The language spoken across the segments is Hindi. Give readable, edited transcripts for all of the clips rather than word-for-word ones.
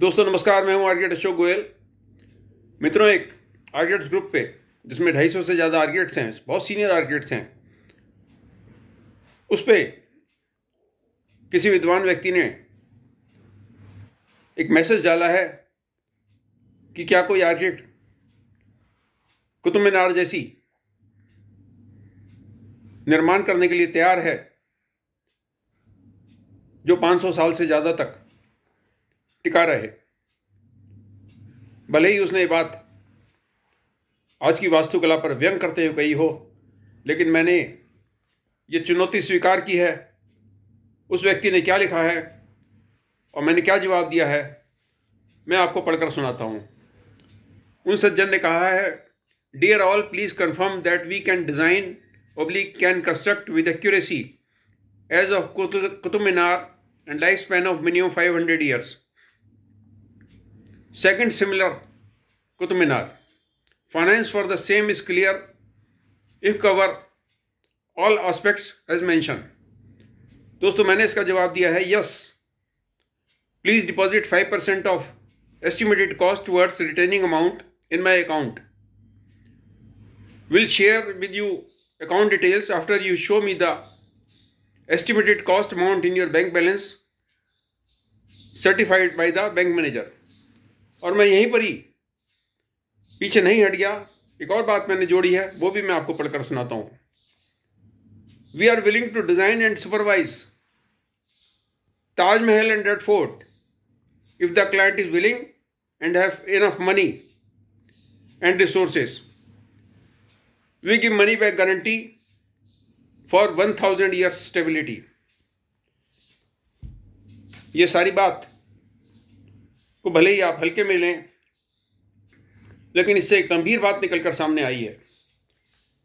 दोस्तों नमस्कार, मैं हूं आर्किटेक्ट अशोक गोयल। मित्रों, एक आर्किटेक्ट्स ग्रुप पे जिसमें 250 से ज़्यादा आर्किटेक्ट्स हैं, बहुत सीनियर आर्किटेक्ट्स हैं, उस पर किसी विद्वान व्यक्ति ने एक मैसेज डाला है कि क्या कोई आर्किटेक्ट कुतुब मीनार जैसी निर्माण करने के लिए तैयार है जो 500 साल से ज़्यादा तक टिका रहे। भले ही उसने ये बात आज की वास्तुकला पर व्यंग करते हुए कही हो, लेकिन मैंने ये चुनौती स्वीकार की है। उस व्यक्ति ने क्या लिखा है और मैंने क्या जवाब दिया है, मैं आपको पढ़कर सुनाता हूँ। उन सज्जन ने कहा है, dear all, please confirm that we can design oblique can construct with accuracy as of Qutub Minar and life span of minimum 500 years. Second, similar Qutub Minar. Finance for the same is clear if cover all aspects as mentioned. दोस्तों, मैंने इसका जवाब दिया है, yes please deposit 5% of estimated cost towards retaining amount in my account. Will share with you account details after you show me the estimated cost amount in your bank balance certified by the bank manager. और मैं यहीं पर ही पीछे नहीं हट गया, एक और बात मैंने जोड़ी है, वो भी मैं आपको पढ़कर सुनाता हूं। We are willing to design and supervise Taj Mahal and red fort if the client is willing and have enough money and resources. We give money back guarantee for 1000 years stability. ये सारी बात को भले ही आप हल्के में लें, लेकिन इससे एक गंभीर बात निकलकर सामने आई है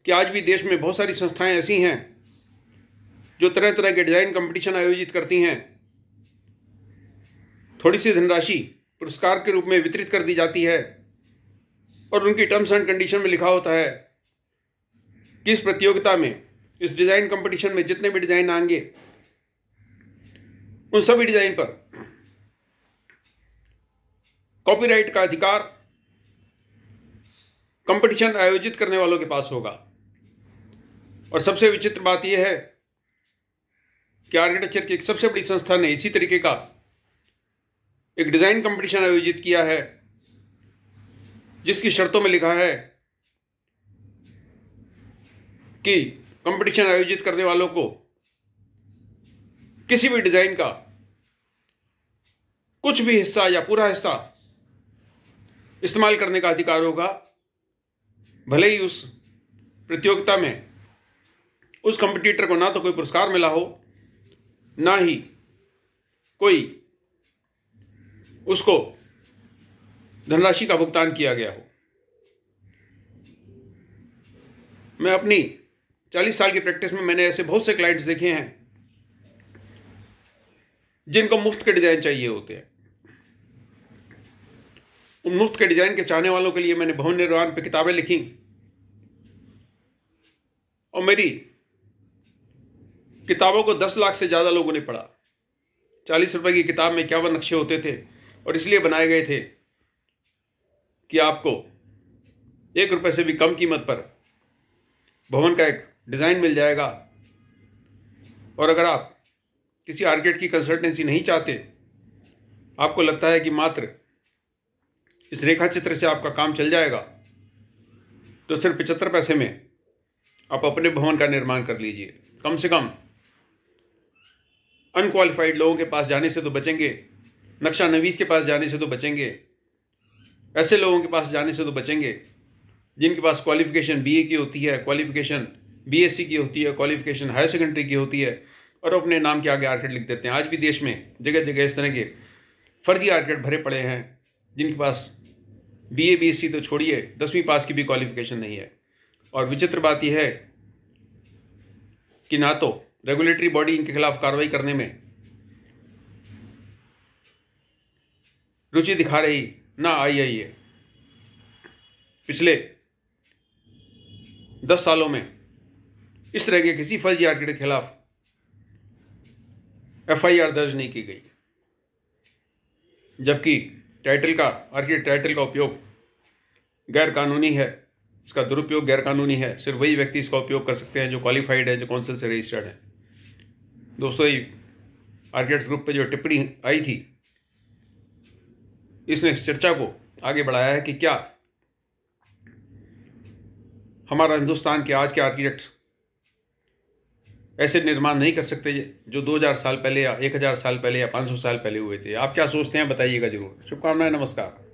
कि आज भी देश में बहुत सारी संस्थाएं ऐसी हैं जो तरह तरह के डिजाइन कंपटीशन आयोजित करती हैं। थोड़ी सी धनराशि पुरस्कार के रूप में वितरित कर दी जाती है और उनकी टर्म्स एंड कंडीशन में लिखा होता है कि इस प्रतियोगिता में, इस डिजाइन कंपटीशन में जितने भी डिजाइन आएंगे उन सभी डिजाइन पर कॉपीराइट का अधिकार कंपटीशन आयोजित करने वालों के पास होगा। और सबसे विचित्र बात यह है कि आर्किटेक्चर की एक सबसे बड़ी संस्था ने इसी तरीके का एक डिज़ाइन कंपटीशन आयोजित किया है जिसकी शर्तों में लिखा है कि कंपटीशन आयोजित करने वालों को किसी भी डिज़ाइन का कुछ भी हिस्सा या पूरा हिस्सा इस्तेमाल करने का अधिकार होगा, भले ही उस प्रतियोगिता में उस कंपटीटर को ना तो कोई पुरस्कार मिला हो, ना ही कोई उसको धनराशि का भुगतान किया गया हो। मैं अपनी 40 साल की प्रैक्टिस में मैंने ऐसे बहुत से क्लाइंट्स देखे हैं जिनको मुफ्त के डिज़ाइन चाहिए होते हैं। उन मुफ्त के डिज़ाइन के चाहने वालों के लिए मैंने भवन निर्माण पर किताबें लिखी और मेरी किताबों को 10 लाख से ज़्यादा लोगों ने पढ़ा। 40 रुपए की किताब में 51 नक्शे होते थे और इसलिए बनाए गए थे कि आपको 1 रुपये से भी कम कीमत पर भवन का एक डिज़ाइन मिल जाएगा। और अगर आप किसी आर्किटेक्ट की कंसल्टेंसी नहीं चाहते, आपको लगता है कि मात्र इस रेखा चित्र से आपका काम चल जाएगा, तो सिर्फ 75 पैसे में आप अपने भवन का निर्माण कर लीजिए। कम से कम अनक्वालिफाइड लोगों के पास जाने से तो बचेंगे, नक्शा नवीस के पास जाने से तो बचेंगे, ऐसे लोगों के पास जाने से तो बचेंगे जिनके पास क्वालिफिकेशन BA की होती है, क्वालिफिकेशन BSc की होती है, क्वालिफिकेशन हायर सेकेंडरी की होती है और अपने नाम के आगे आर्किटेक्ट लिख देते हैं। आज भी देश में जगह जगह इस तरह के फर्जी आर्किटेक्ट भरे पड़े हैं जिनके पास BA BSc तो छोड़िए, 10वीं पास की भी क्वालिफिकेशन नहीं है। और विचित्र बात यह है कि ना तो रेगुलेटरी बॉडी इनके खिलाफ कार्रवाई करने में रुचि दिखा रही, ना IIA। पिछले 10 सालों में इस तरह के किसी फर्जी आर्किटेक्ट के खिलाफ FIR दर्ज नहीं की गई। जबकि आर्किटेक्ट टाइटल का उपयोग गैरकानूनी है, इसका दुरुपयोग गैरकानूनी है। सिर्फ वही व्यक्ति इसका उपयोग कर सकते हैं जो क्वालिफाइड है, जो काउंसिल से रजिस्टर्ड है। दोस्तों, ये आर्किटेक्ट्स ग्रुप पे जो टिप्पणी आई थी, इसने इस चर्चा को आगे बढ़ाया है कि क्या हमारा हिंदुस्तान के आज के आर्किटेक्ट्स ऐसे निर्माण नहीं कर सकते जो 2000 साल पहले या 1000 साल पहले या 500 साल पहले हुए थे। आप क्या सोचते हैं, बताइएगा जरूर। शुभकामनाएं, नमस्कार।